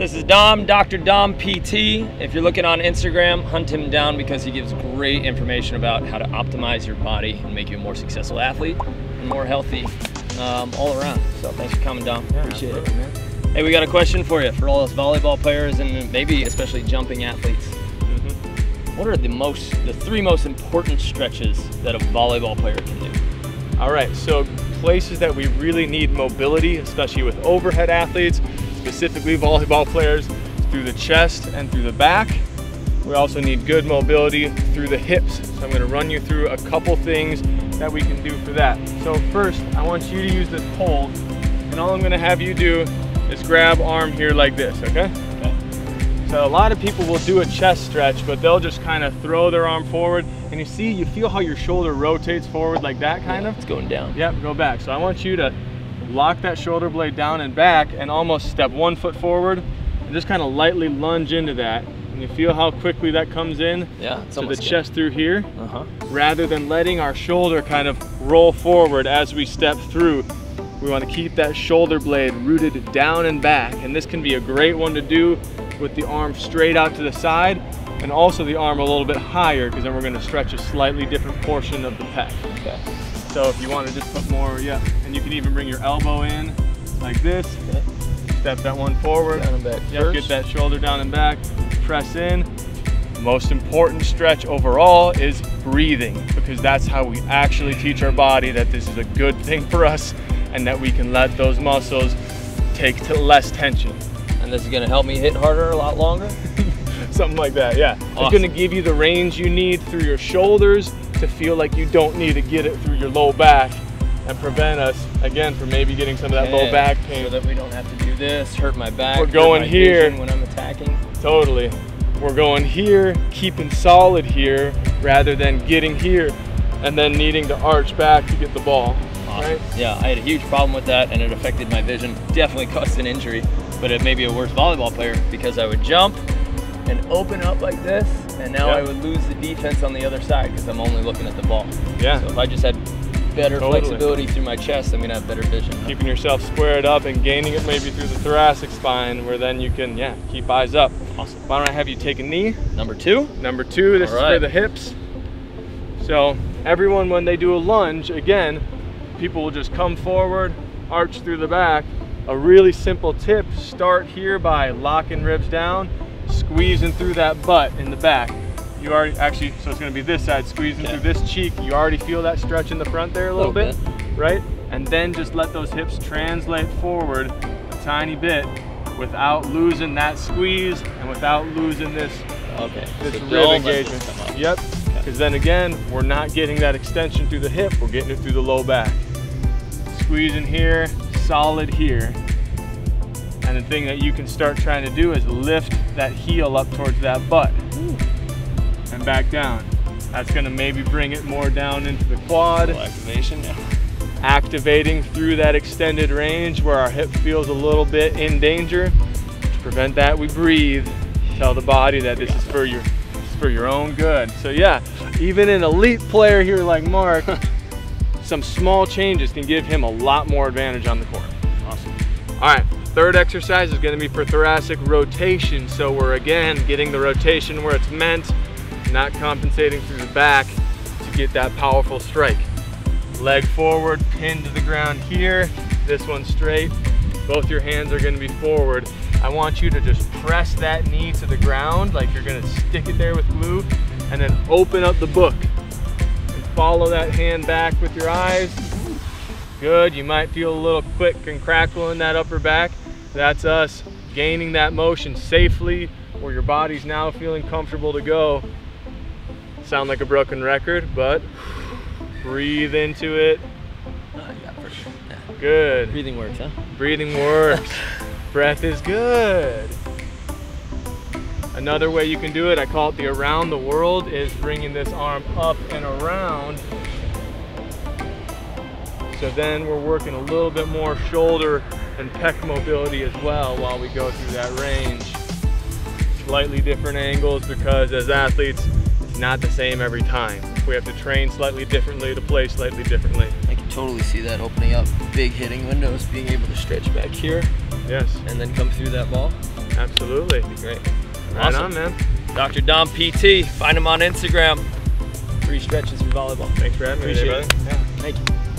This is Dom, Dr. Dom PT. If you're looking on Instagram, hunt him down because he gives great information about how to optimize your body and make you a more successful athlete and more healthy all around. So thanks for coming, Dom. Yeah, appreciate it. Man. Hey, we got a question for you for all us volleyball players and maybe especially jumping athletes. What are the three most important stretches that a volleyball player can do? All right, so places that we really need mobility, especially with overhead athletes, specifically volleyball players, through the chest and through the back. We also need good mobility through the hips. So I'm gonna run you through a couple things that we can do for that. So first, I want you to use this pole, and all I'm gonna have you do is grab arm here like this, okay? So a lot of people will do a chest stretch, but they'll just kind of throw their arm forward, and you feel how your shoulder rotates forward like that kind of? It's going down. Yep, go back. So I want you to lock that shoulder blade down and back and almost step 1 foot forward and just kind of lightly lunge into that. And you feel how quickly that comes in to the chest through here, rather than letting our shoulder kind of roll forward as we step through. We want to keep that shoulder blade rooted down and back. And this can be a great one to do with the arm straight out to the side and also the arm a little bit higher, because then we're going to stretch a slightly different portion of the pec. Okay. So if you want to just put more, and you can even bring your elbow in like this. Okay. Step that one forward. Down and back. Yep, get that shoulder down and back. Press in. The most important stretch overall is breathing, because that's how we actually teach our body that this is a good thing for us and that we can let those muscles take to less tension. And this is gonna help me hit harder a lot longer? Something like that, yeah. Awesome. It's gonna give you the range you need through your shoulders to feel like you don't need to get it through your low back and prevent us, again, from maybe getting some of that low back pain. So that we don't have to do this, hurt my back, we're going here when I'm attacking. Totally. We're going here, keeping solid here, rather than getting here and then needing to arch back to get the ball. Awesome. Right? Yeah, I had a huge problem with that and it affected my vision. Definitely caused an injury, but it made me a worse volleyball player because I would jump and open up like this, and now I would lose the defense on the other side because I'm only looking at the ball. Yeah. So if I just had better flexibility through my chest, I'm gonna have better vision. Keeping yourself squared up and gaining it maybe through the thoracic spine, where then you can, keep eyes up. Awesome. Why don't I have you take a knee? Number two, this is for the hips. So everyone, when they do a lunge, again, people will just come forward, arch through the back. A really simple tip, start here by locking ribs down, squeezing through that butt in the back. You already, actually, so it's gonna be this side, squeezing through this cheek. You already feel that stretch in the front there a little bit, right? And then just let those hips translate forward a tiny bit without losing that squeeze and without losing this, this rib engagement. Yep, because then again, we're not getting that extension through the hip, we're getting it through the low back. Squeezing here, solid here. And the thing that you can start trying to do is lift that heel up towards that butt and back down. That's gonna maybe bring it more down into the quad. Full activation. Activating through that extended range where our hip feels a little bit in danger. To prevent that, we breathe. Tell the body that this is for your own good. So yeah, even an elite player here like Mark, some small changes can give him a lot more advantage on the court. Awesome. All right. Third exercise is going to be for thoracic rotation. So we're again getting the rotation where it's meant, not compensating through the back to get that powerful strike. Leg forward, pin to the ground here. This one straight. Both your hands are going to be forward. I want you to just press that knee to the ground like you're going to stick it there with glue, and then open up the book. And follow that hand back with your eyes. Good, you might feel a little quick and crackle in that upper back. That's us gaining that motion safely, or your body's now feeling comfortable to go. Sound like a broken record, but breathe into it. Good. Breathing works, huh? Breathing works. Breath is good. Another way you can do it, I call it the around the world, is bringing this arm up and around. So then we're working a little bit more shoulder and pec mobility as well while we go through that range. Slightly different angles, because as athletes, It's not the same every time. We have to train slightly differently to play slightly differently. I can totally see that opening up big hitting windows, being able to stretch back here. Yes. And then come through that ball. Absolutely. That'd be great. Right on, man. Dr. Dom PT. Find him on Instagram. Free stretches for volleyball. Thanks for having me. Appreciate it. Yeah. Thank you.